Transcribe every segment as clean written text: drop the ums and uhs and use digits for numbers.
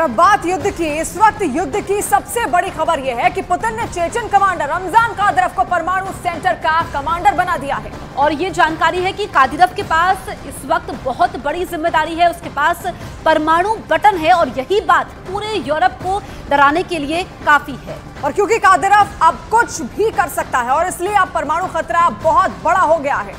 और अब बात युद्ध की। इस वक्त युद्ध की सबसे बड़ी खबर यह है कि पुतिन ने चेचन कमांडर रमजान कादिरफ को परमाणु सेंटर का कमांडर बना दिया है। और ये जानकारी है कि कादिरफ के पास इस वक्त बहुत बड़ी जिम्मेदारी है, उसके पास परमाणु बटन है और यही बात पूरे यूरोप को डराने के लिए काफी है। और क्योंकि कादिरफ अब कुछ भी कर सकता है और इसलिए अब परमाणु खतरा बहुत बड़ा हो गया है।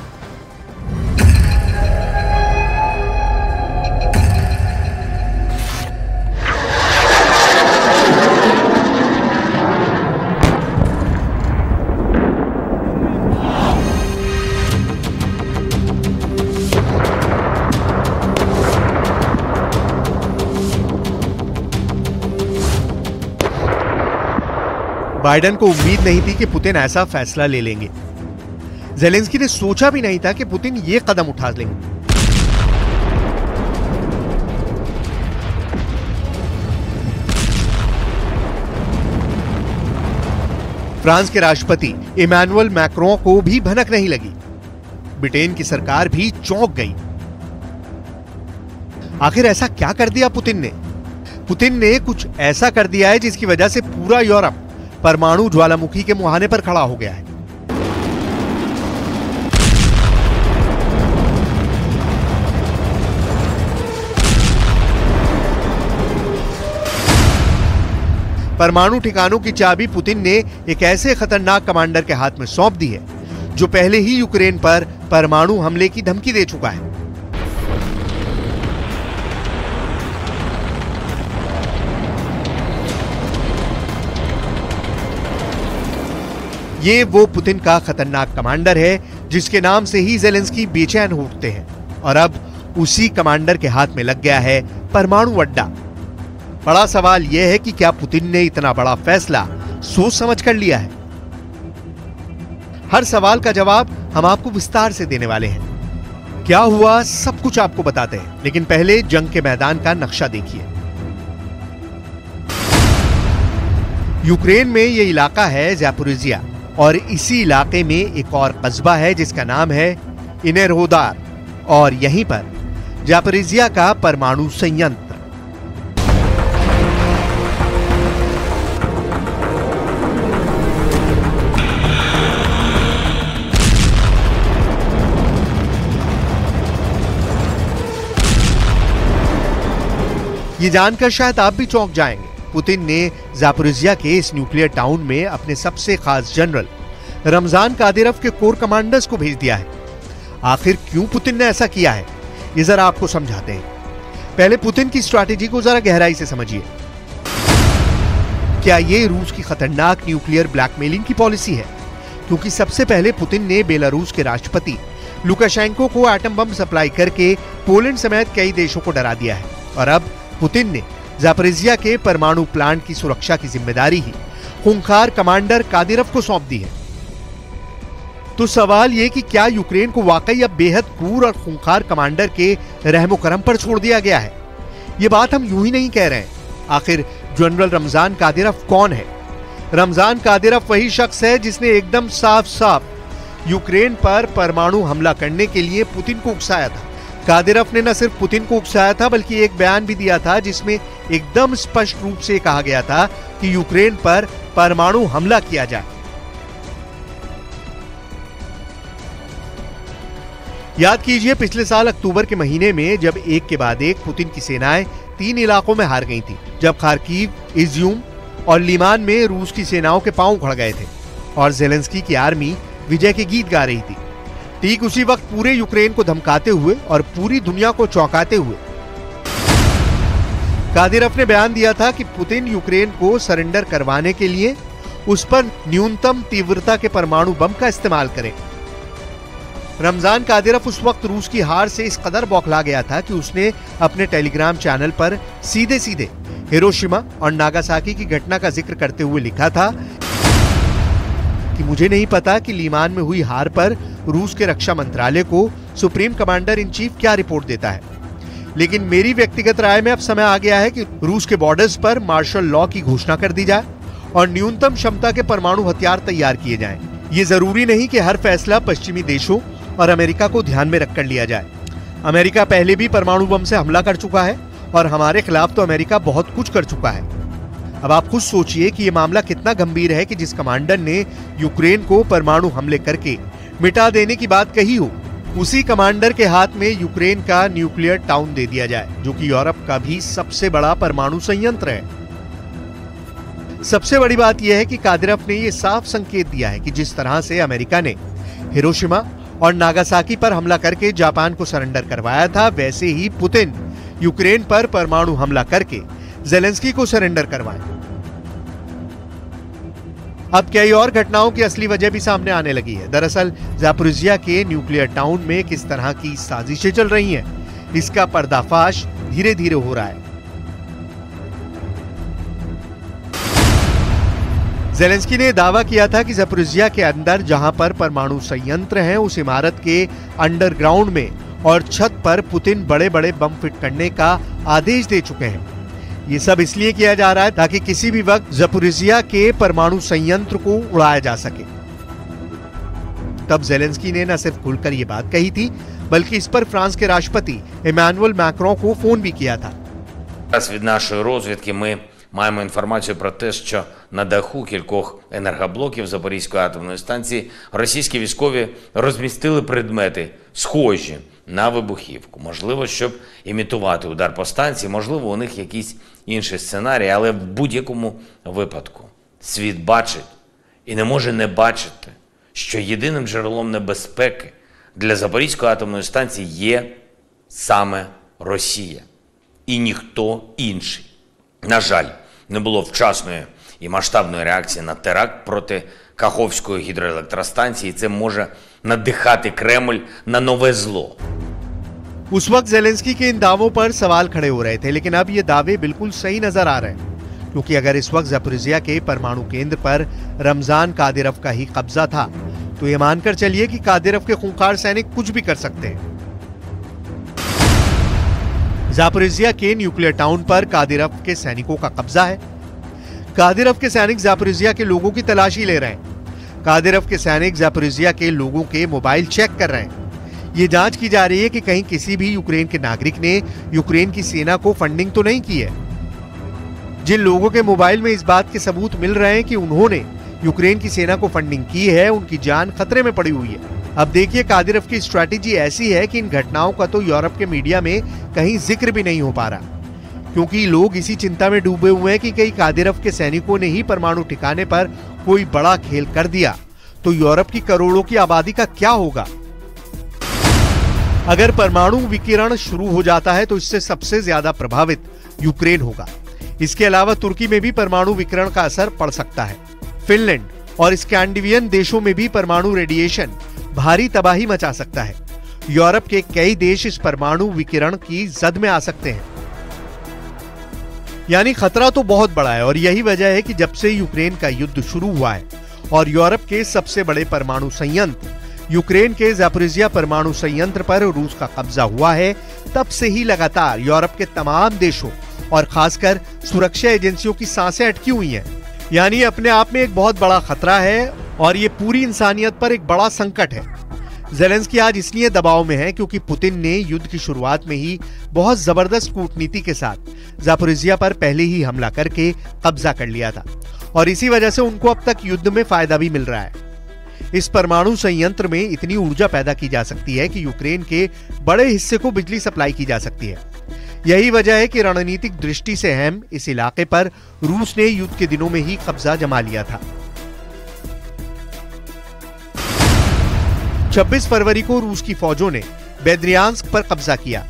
बाइडन को उम्मीद नहीं थी कि पुतिन ऐसा फैसला ले लेंगे। जेलेंस्की ने सोचा भी नहीं था कि पुतिन ये कदम उठा लेंगे। फ्रांस के राष्ट्रपति इमैनुएल मैक्रों को भी भनक नहीं लगी। ब्रिटेन की सरकार भी चौंक गई। आखिर ऐसा क्या कर दिया पुतिन ने? पुतिन ने कुछ ऐसा कर दिया है जिसकी वजह से पूरा यूरोप परमाणु ज्वालामुखी के मुहाने पर खड़ा हो गया है। परमाणु ठिकानों की चाबी पुतिन ने एक ऐसे खतरनाक कमांडर के हाथ में सौंप दी है जो पहले ही यूक्रेन पर परमाणु हमले की धमकी दे चुका है। ये वो पुतिन का खतरनाक कमांडर है जिसके नाम से ही जेलेंस्की बेचैन हो उठते हैं और अब उसी कमांडर के हाथ में लग गया है परमाणु अड्डा। बड़ा सवाल यह है कि क्या पुतिन ने इतना बड़ा फैसला सोच समझ कर लिया है? हर सवाल का जवाब हम आपको विस्तार से देने वाले हैं। क्या हुआ सब कुछ आपको बताते हैं, लेकिन पहले जंग के मैदान का नक्शा देखिए। यूक्रेन में यह इलाका है ज़ापोरिज़िया और इसी इलाके में एक और कस्बा है जिसका नाम है एनरहोदार और यहीं पर ज़ापोरिज़िया का परमाणु संयंत्र। ये जानकर शायद आप भी चौंक जाएंगे। पुतिन ने ज़ापोरिज़िया के इस न्यूक्लियर टाउन में अपने सबसे खास जनरल रमजान कादिरफ के कोर कमांडर्स को भेज दिया है। आखिर क्यों पुतिन ने ऐसा किया है, ये जरा आपको समझाते हैं। पहले पुतिन की स्ट्रैटेजी को जरा गहराई से समझिए। क्या ये रूस की खतरनाक न्यूक्लियर ब्लैकमेलिंग की पॉलिसी है? क्योंकि सबसे पहले पुतिन ने बेलारूस के राष्ट्रपति लुकाशेंको को एटम बम सप्लाई करके पोलैंड समेत कई देशों को डरा दिया है और अब पुतिन ने ज़ापोरिज़िया के परमाणु प्लांट की सुरक्षा की जिम्मेदारी ही खूंखार कमांडर कादिरफ को सौंप दी है। तो सवाल यह कि क्या यूक्रेन को वाकई अब बेहद क्रूर और खूंखार कमांडर के रहमो करम पर छोड़ दिया गया है? ये बात हम यूं ही नहीं कह रहे हैं। आखिर जनरल रमजान कादिरफ कौन है? रमजान कादिरफ वही शख्स है जिसने एकदम साफ साफ यूक्रेन पर परमाणु हमला करने के लिए पुतिन को उकसाया था। कादिरफ ने न सिर्फ पुतिन को उकसाया था बल्कि एक बयान भी दिया था जिसमें एकदम स्पष्ट रूप से कहा गया था कि यूक्रेन पर परमाणु हमला किया जाए। याद कीजिए, पिछले साल अक्टूबर के महीने में जब एक के बाद एक पुतिन की सेनाएं 3 इलाकों में हार गई थी, जब खार्कीव, इज्यूम और लीमान में रूस की सेनाओं के पांव उखड़ गए थे और जेलेंस्की की आर्मी विजय के गीत गा रही थी। ठीक उसी वक्त पूरे यूक्रेन को धमकाते हुए और पूरी दुनिया को चौंकाते हुए कादिरफ ने बयान दिया था कि पुतिन यूक्रेन को सरेंडर करवाने के लिए उस पर न्यूनतम तीव्रता के परमाणु बम का इस्तेमाल करें। रमजान कादिरफ उस वक्त रूस की हार से इस कदर बौखला गया था कि उसने अपने टेलीग्राम चैनल पर सीधे सीधे हिरोशिमा और नागासाकी की घटना का जिक्र करते हुए लिखा था कि मुझे नहीं पता कि लीमान में हुई हार पर रूस के रक्षा मंत्रालय को सुप्रीम कमांडर इन चीफ क्या रिपोर्ट देता है, लेकिन मेरी व्यक्तिगत राय में अब समय आ गया है कि रूस के बॉर्डर्स पर मार्शल लॉ की घोषणा कर दी जाए और न्यूनतम क्षमता के परमाणु हथियार तैयार किए जाएं। ये जरूरी नहीं कि हर फैसला पश्चिमी देशों और अमेरिका को ध्यान में रखकर लिया जाए। अमेरिका पहले भी परमाणु बम से हमला कर चुका है और हमारे खिलाफ तो अमेरिका बहुत कुछ कर चुका है। अब आप खुद सोचिए कि ये मामला कितना गंभीर है कि जिस कमांडर ने यूक्रेन को परमाणु हमले करके मिटा देने की बात कही हो, उसी कमांडर के हाथ में यूक्रेन का न्यूक्लियर टाउन दे दिया जाए, जो कि यूरोप का भी सबसे बड़ा परमाणु संयंत्र है। सबसे बड़ी बात यह है कि कादिरफ ने यह साफ संकेत दिया है कि जिस तरह से अमेरिका ने हिरोशिमा और नागासाकी पर हमला करके जापान को सरेंडर करवाया था, वैसे ही पुतिन यूक्रेन पर परमाणु हमला करके जेलेंस्की को सरेंडर करवाए। अब कई और घटनाओं की असली वजह भी सामने आने लगी है। दरअसल ज़ापोरिज़िया के न्यूक्लियर टाउन में किस तरह की साजिशें चल रही हैं, इसका पर्दाफाश धीरे धीरे हो रहा है। जेलेंस्की ने दावा किया था कि ज़ापोरिज़िया के अंदर जहां पर परमाणु संयंत्र हैं, उस इमारत के अंडरग्राउंड में और छत पर पुतिन बड़े बड़े बम फिट करने का आदेश दे चुके हैं। ये सब इसलिए किया जा रहा है ताकि किसी भी वक्त ज़ापोरिज़िया के परमाणु संयंत्र को उड़ाया जा सके। तब जेलेंस्की ने न सिर्फ खुलकर ये बात कही थी, बल्कि इस पर फ्रांस के राष्ट्रपति इमैनुएल मैक्रों को फोन भी किया था। Маємо інформацію про те, що на даху кількох енергоблоків Запорізької атомної станції російські військові розмістили предмети схожі на вибухівку. Можливо, щоб імітувати удар по станції, можливо, у них якийсь інший сценарій, але в будь-якому випадку світ бачить і не може не бачити, що єдиним джерелом небезпеки для Запорізької атомної станції є саме Росія і ніхто інший. На жаль, не було вчасної і масштабної реакції на теракт проти Каховської гідроелектростанції. Це може надихати Кремль на нове зло. उस वक्त जेलेंस्की के इन दावों पर सवाल खड़े हो रहे थे, लेकिन अब ये दावे बिल्कुल सही नजर आ रहे हैं, क्योंकि अगर इस वक्त ज़ापोरिज़िया के परमाणु केंद्र पर रमजान कादिरफ का ही कब्जा था, तो ये मानकर चलिए कि कादिरफ के खूंखार सैनिक कुछ भी कर सकते हैं। ज़ापोरिज़िया के न्यूक्लियर टाउन पर कादिरफ के सैनिकों का कब्जा है। कादिरफ के सैनिक ज़ापोरिज़िया के लोगों की तलाशी ले रहे हैं। कादिरफ के सैनिक ज़ापोरिज़िया के लोगों के मोबाइल चेक कर रहे हैं। ये जांच की जा रही है कि कहीं किसी भी यूक्रेन के नागरिक ने यूक्रेन की सेना को फंडिंग तो नहीं की है। जिन लोगों के मोबाइल में इस बात के सबूत मिल रहे हैं कि उन्होंने यूक्रेन की सेना को फंडिंग की है, उनकी जान खतरे में पड़ी हुई है। अब देखिए कादिरफ की स्ट्रैटेजी ऐसी है कि इन घटनाओं का तो यूरोप के मीडिया में कहीं जिक्र भी नहीं हो पा रहा, क्योंकि लोग इसी चिंता में डूबे हुए हैं कि कहीं कादिरफ के सैनिकों ने ही परमाणु ठिकाने पर कोई बड़ा खेल कर दिया तो यूरोप की करोड़ों की आबादी का क्या होगा। अगर परमाणु विकिरण शुरू हो जाता है तो इससे सबसे ज्यादा प्रभावित यूक्रेन होगा। इसके अलावा तुर्की में भी परमाणु विकिरण का असर पड़ सकता है। फिनलैंड और स्कैंडिनेवियन देशों में भी परमाणु रेडिएशन भारी तबाही मचा सकता है। यूरोप के कई देश इस परमाणु विकिरण की जद में आ सकते हैं। यानी खतरा तो बहुत बड़ा है, और यही वजह है कि जब से यूक्रेन का युद्ध शुरू हुआ है और यूरोप के सबसे बड़े परमाणु संयंत्र यूक्रेन के ज़ापोरिज़िया परमाणु संयंत्र पर रूस का कब्जा हुआ है, तब से ही लगातार यूरोप के तमाम देशों और खासकर सुरक्षा एजेंसियों की सांसें अटकी हुई हैं। यानी अपने आप में एक बहुत बड़ा खतरा है और ये पूरी इंसानियत पर एक बड़ा संकट है। जेलेंस्की आज इसलिए दबाव में है क्योंकि पुतिन ने युद्ध की शुरुआत में ही बहुत जबरदस्त कूटनीति के साथ ज़ापोरिज़िया पर पहले ही हमला करके कब्जा कर लिया था, और इसी वजह से उनको अब तक युद्ध में फायदा भी मिल रहा है। इस परमाणु संयंत्र में इतनी ऊर्जा पैदा की जा सकती है कि यूक्रेन के बड़े हिस्से को बिजली सप्लाई की जा सकती है। यही वजह है कि रणनीतिक दृष्टि से अहम इस इलाके पर रूस ने युद्ध के दिनों में ही कब्जा जमा लिया था। 26 फरवरी को रूस की फौजों ने बेद्रियांस्क पर कब्जा किया।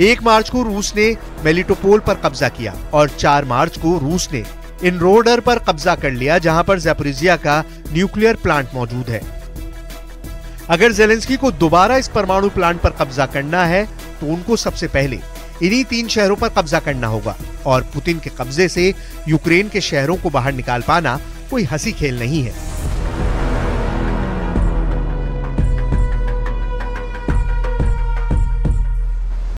1 मार्च को रूस ने मेलिटोपोल पर कब्जा किया और 4 मार्च को रूस ने एनरहोदार पर कब्जा कर लिया, जहां पर ज़ापोरिज़िया का न्यूक्लियर प्लांट मौजूद है। अगर जेलेंस्की को दोबारा इस परमाणु प्लांट पर कब्जा करना है तो उनको सबसे पहले इन्हीं 3 शहरों पर कब्जा करना होगा, और पुतिन के कब्जे से यूक्रेन के शहरों को बाहर निकाल पाना कोई हंसी खेल नहीं है।